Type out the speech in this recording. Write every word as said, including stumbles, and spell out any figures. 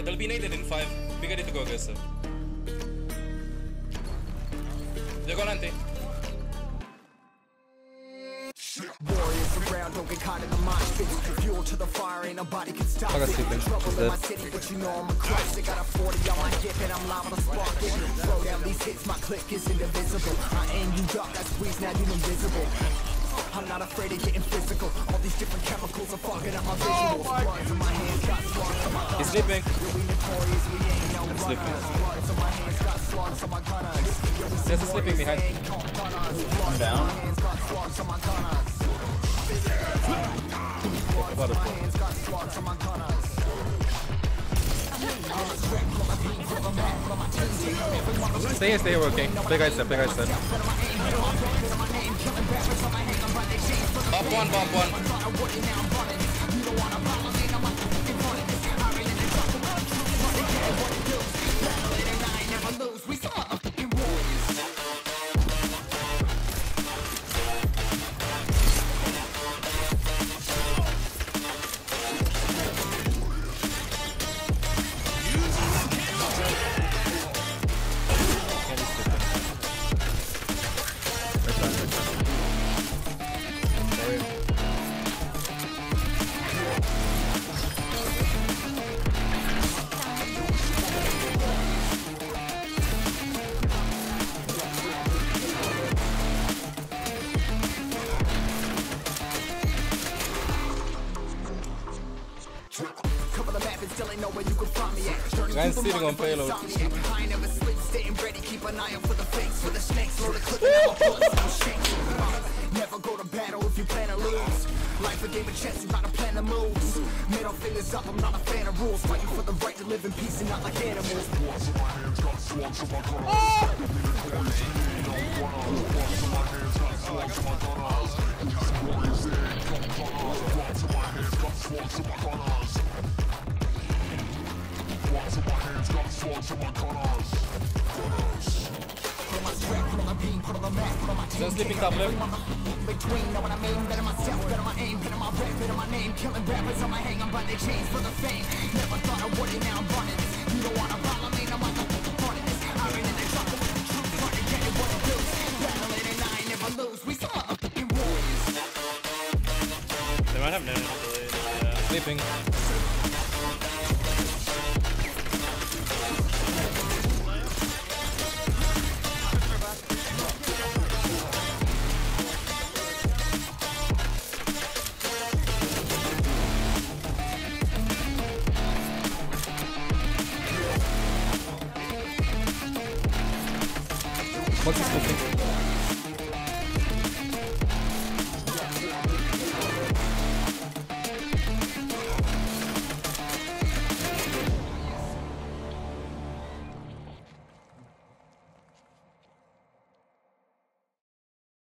Yeah, they'll be naded in five. Be ready to go aggressive. They're going anti. Don't get caught in the mind, it's fuel to the fire, ain't nobody can stop it. Trouble in my city, but you know I'm a classic. Got a forty on my hip and I'm liable to spark it. Throw down these hits, my click is indivisible. I aim you duck, I squeeze, now you're invisible. I'm not afraid of getting physical. All these different chemicals are fogging up my visuals. Bloods in my hands got slugs on my gunners. He's sleeping. We notorious, we ain't no runners. Bloods on my hands got slugs on my gunners. There's a sleeping behind. I'm down. Stay here, stay here, okay. Play guys then, play guys then. Bop one, bop one. I'm sitting on payload. I never sleep, staying ready, keep an eye out for the fakes, for the snakes, load the clip and never go to battle if you plan to lose. Life a game of chess, you gotta plan the moves. Middle fingers up, I'm not a fan of rules. Fighting for the right to live in peace and not like animals. Once my hands got swords on my corners. Put my strap, put on the beam, put on the map, put on my team. Between know what I mean, better myself, better my aim, better my rap, better my name. Killing rappers on my hang, I'm by their chains for the fame. Never thought I would it, now I'm running. You don't wanna follow me, no I'm not gonna run it. I ran in the trouble with the truth, trying to get it what it lose. Battle it and I ain't never lose. We saw up in warriors. They might have never delayed. Sleeping. What's this thing?